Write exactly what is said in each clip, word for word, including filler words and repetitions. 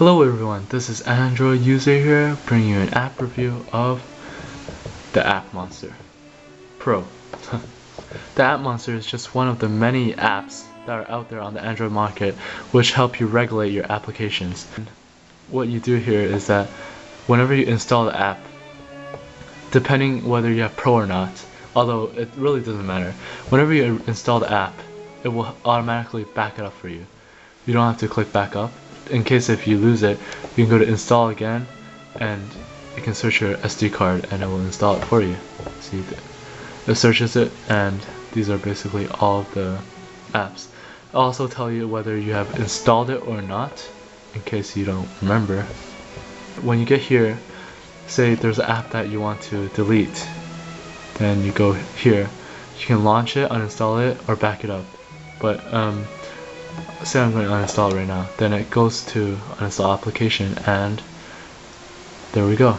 Hello everyone, this is Android User here, bringing you an app review of the AppMonster Pro. The AppMonster is just one of the many apps that are out there on the Android market which help you regulate your applications. And what you do here is that whenever you install the app, depending whether you have Pro or not, although it really doesn't matter, whenever you install the app, it will automatically back it up for you. You don't have to click back up. In case if you lose it, you can go to install again and you can search your S D card and it will install it for you. See, it searches it, and these are basically all the apps. It'll also tell you whether you have installed it or not in case you don't remember. When you get here, say there's an app that you want to delete, then you go here. You can launch it, uninstall it, or back it up. But um, say I'm going to uninstall it right now, then it goes to uninstall application, and there we go.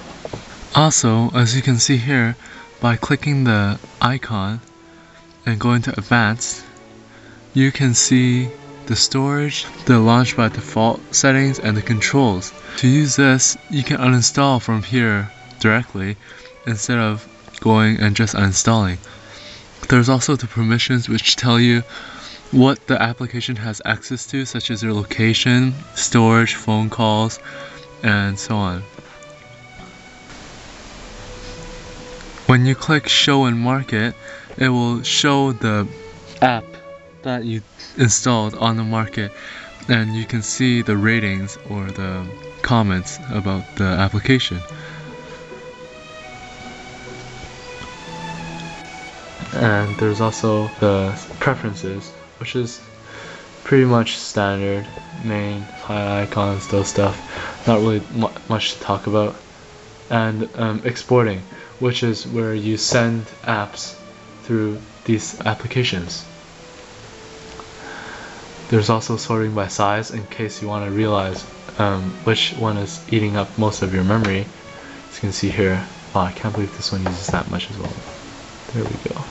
Also, as you can see here, by clicking the icon and going to advanced, you can see the storage, the launch by default settings, and the controls. To use this, you can uninstall from here directly instead of going and just uninstalling. There's also the permissions, which tell you what the application has access to, such as your location, storage, phone calls, and so on. When you click Show in Market, it will show the app that you installed on the market, and you can see the ratings or the comments about the application. And there's also the preferences, which is pretty much standard, main, high icons, those stuff, not really mu much to talk about. And um, exporting, which is where you send apps through these applications. There's also sorting by size in case you want to realize um, which one is eating up most of your memory. As you can see here, wow, I can't believe this one uses that much as well. There we go.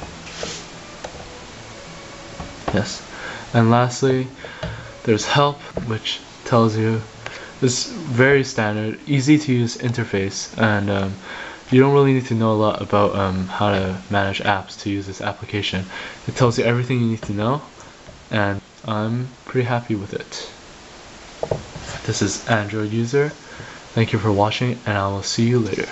Yes, and lastly, there's help, which tells you it's very standard, easy to use interface, and um, you don't really need to know a lot about um, how to manage apps to use this application. It tells you everything you need to know, and I'm pretty happy with it. This is Android User. Thank you for watching, and I will see you later.